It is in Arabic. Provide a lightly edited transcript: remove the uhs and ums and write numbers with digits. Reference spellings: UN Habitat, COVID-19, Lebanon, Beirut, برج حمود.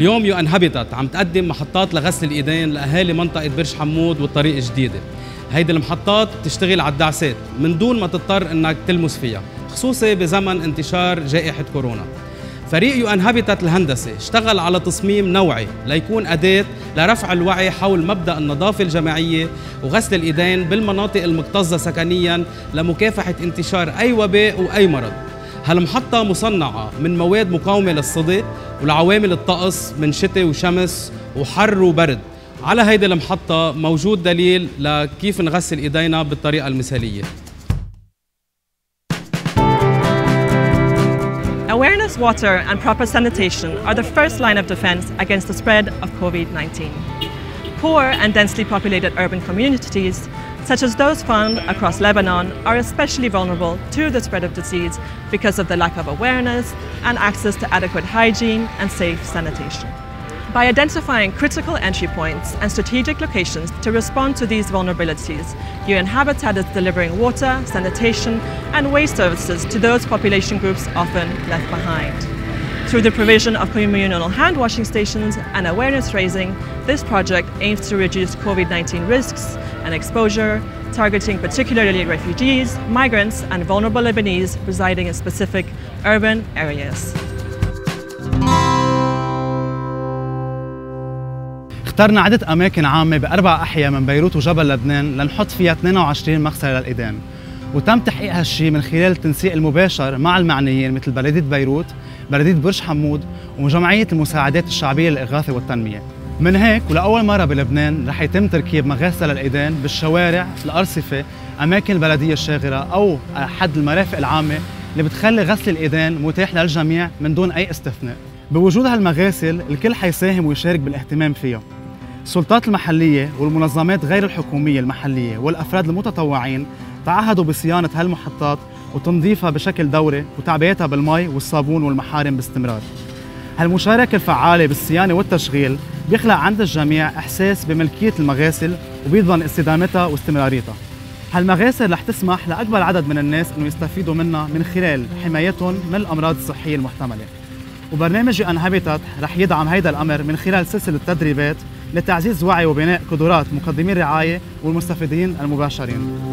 اليوم يو ان هابيتات عم تقدم محطات لغسل الايدين لاهالي منطقه برج حمود والطريق الجديده. هيدي المحطات بتشتغل على الدعسات من دون ما تضطر انك تلمس فيها، خصوصي بزمن انتشار جائحه كورونا. فريق يو ان هابيتات الهندسي اشتغل على تصميم نوعي ليكون اداه لرفع الوعي حول مبدا النظافه الجماعيه وغسل الايدين بالمناطق المكتظه سكنيا لمكافحه انتشار اي وباء واي مرض. هالمحطة مصنعة من مواد مقاومة للصدى ولعوامل الطقس من شتاء وشمس وحر وبرد. على هيدي المحطة موجود دليل لكيف نغسل ايدينا بالطريقة المثالية. Awareness, water and proper sanitation are the first line of defense against the spread of COVID-19. Poor and densely populated urban communities such as those found across Lebanon are especially vulnerable to the spread of disease because of the lack of awareness and access to adequate hygiene and safe sanitation. By identifying critical entry points and strategic locations to respond to these vulnerabilities, UN Habitat is delivering water, sanitation and waste services to those population groups often left behind. Through the provision of communal hand-washing stations and awareness raising, this project aims to reduce COVID-19 risks and exposure, targeting particularly refugees, migrants and vulnerable Lebanese residing in specific urban areas. اخترنا عدة أماكن عامة بأربع أحياء من بيروت وجبل لبنان لنحط فيها 22 مغسلة للإيدان، وتم تحقيق هالشي من خلال التنسيق المباشر مع المعنيين مثل بلدية بيروت، بلدية برج حمود وجمعية المساعدات الشعبية للإغاثة والتنمية. من هيك ولأول مرة بلبنان رح يتم تركيب مغاسل للإيدان بالشوارع، الأرصفة، أماكن البلدية الشاغرة أو حد المرافق العامة اللي بتخلي غسل الإيدان متاح للجميع من دون أي استثناء. بوجود هالمغاسل الكل حيساهم ويشارك بالاهتمام فيها. السلطات المحلية والمنظمات غير الحكومية المحلية والأفراد المتطوعين تعهدوا بصيانة هالمحطات وتنظيفها بشكل دوري وتعبئتها بالماء والصابون والمحارم باستمرار. هالمشاركة الفعالة بالصيانة والتشغيل بيخلق عند الجميع إحساس بملكية المغاسل وبيضمن استدامتها واستمراريتها. هالمغاسل رح تسمح لأكبر عدد من الناس إنه يستفيدوا منها من خلال حمايتهم من الأمراض الصحية المحتملة. وبرنامج UN Habitat رح يدعم هيدا الأمر من خلال سلسلة تدريبات لتعزيز وعي وبناء قدرات مقدمي الرعاية والمستفيدين المباشرين.